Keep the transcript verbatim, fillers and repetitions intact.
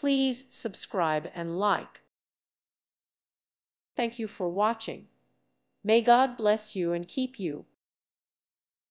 Please subscribe and like. Thank you for watching. May God bless you and keep you.